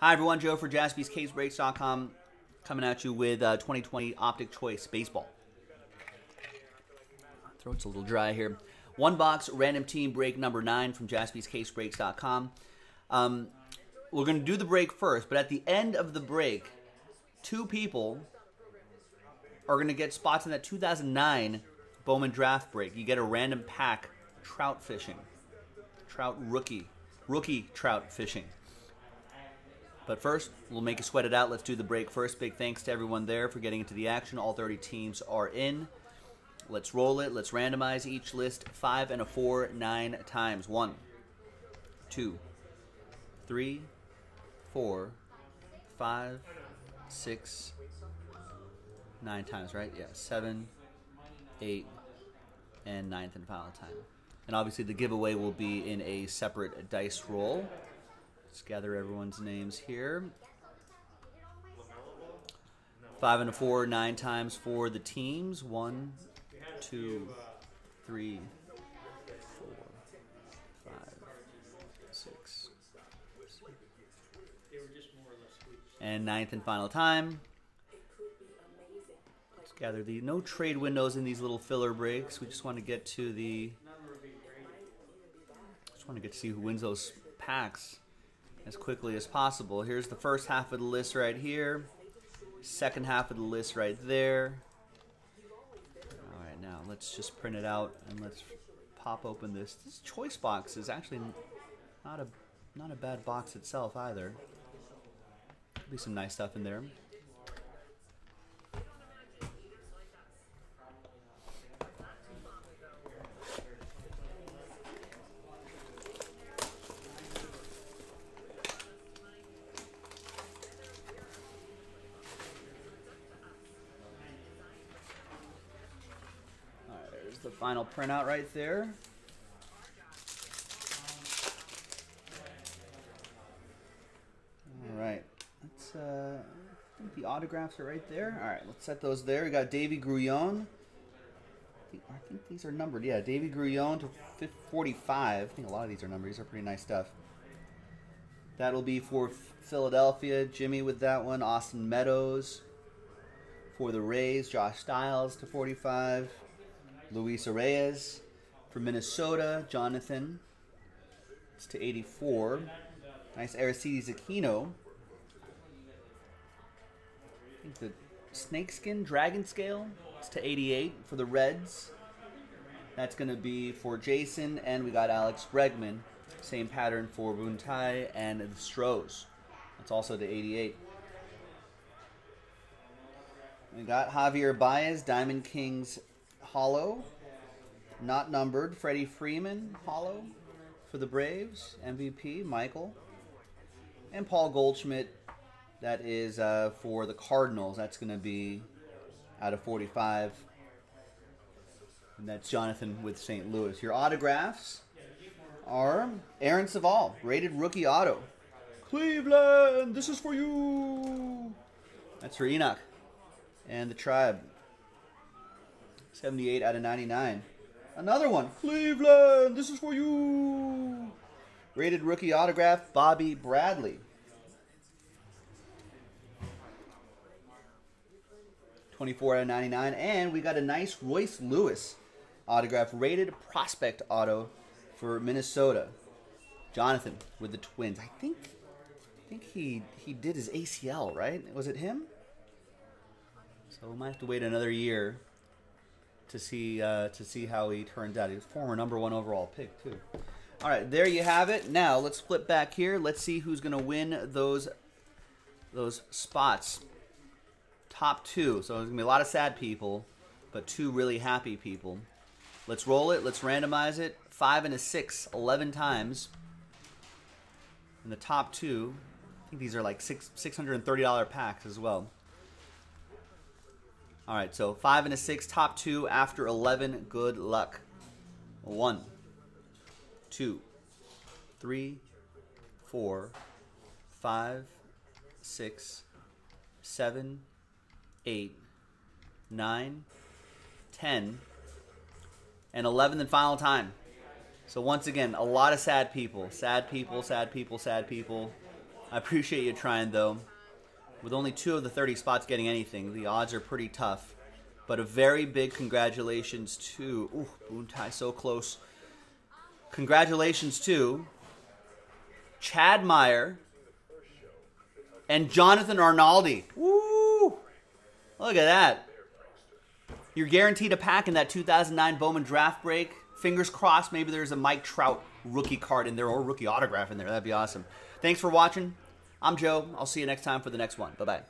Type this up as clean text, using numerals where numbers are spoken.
Hi everyone, Joe for JaspysCaseBreaks.com coming at you with 2020 Optic Choice Baseball. Throat's a little dry here. One box random team break number 9 from JaspysCaseBreaks.com. We're going to do the break first, but at the end of the break, two people are going to get spots in that 2009 Bowman draft break. You get a random pack trout fishing. Trout rookie trout fishing. But first, we'll make you sweat it out. Let's do the break first. Big thanks to everyone there for getting into the action. All 30 teams are in. Let's roll it. Let's randomize each list 5 and a 4 9 times. 1, 2, 3, 4, 5, 6, 9 times, right? Yeah, 7, 8, and 9th and final time. And obviously the giveaway will be in a separate dice roll. Let's gather everyone's names here. 5 and a 4 9 times for the teams. 1, 2, 3, 4, 5, 6. And 9th and final time. Let's gather the no trade windows in these little filler breaks. We just want to get to the. Just want to get to see who wins those packs as quickly as possible. Here's the first half of the list right here. Second half of the list right there. All right, now let's just print it out and let's pop open this. This choice box is actually not a bad box itself either. There'll be some nice stuff in there. The final printout right there. All right, let's, I think the autographs are right there. All right, let's set those there. We got Davey Gruyon. I think these are numbered. Yeah, Davey Gruyon to 45. I think a lot of these are numbered. These are pretty nice stuff. That'll be for Philadelphia. Jimmy with that one. Austin Meadows for the Rays. Josh Stiles to 45. Luis Reyes for Minnesota. Jonathan, it's to 84. Nice Aristides Aquino. I think the snakeskin dragon scale. It's to 88 for the Reds. That's going to be for Jason, and we got Alex Bregman. Same pattern for Buntai and the Strohs. That's also to 88. We got Javier Baez, Diamond Kings. Hollow, not numbered. Freddie Freeman, hollow for the Braves. MVP, Michael. And Paul Goldschmidt, that is for the Cardinals. That's going to be out of 45. And that's Jonathan with St. Louis. Your autographs are Aaron Savall, rated rookie auto. Cleveland, this is for you. That's for Enoch and the Tribe. 78 out of 99. Another one. Cleveland, this is for you. Rated rookie autograph, Bobby Bradley. 24 out of 99. And we got a nice Royce Lewis autograph, rated prospect auto for Minnesota. Jonathan with the Twins. I think he did his ACL, right? Was it him? So we might have to wait another year to see how he turns out. He was former #1 overall pick, too. All right, there you have it. Now, let's flip back here. Let's see who's going to win those spots. Top two. So there's going to be a lot of sad people, but two really happy people. Let's roll it. Let's randomize it. 5 and a 6, 11 times. And the top two, I think these are like $630 packs as well. All right, so 5 and a 6, top two after 11. Good luck. 1, 2, 3, 4, 5, 6, 7, 8, 9, 10, and 11th and final time. So once again, a lot of sad people. Sad people, sad people, sad people. I appreciate you trying, though. With only 2 of the 30 spots getting anything, the odds are pretty tough. But a very big congratulations to... Ooh, Boontai so close. Congratulations to Chad Meyer and Jonathan Arnaldi. Woo! Look at that. You're guaranteed a pack in that 2009 Bowman draft break. Fingers crossed, maybe there's a Mike Trout rookie card in there or rookie autograph in there. That'd be awesome. Thanks for watching. I'm Joe. I'll see you next time for the next one. Bye-bye.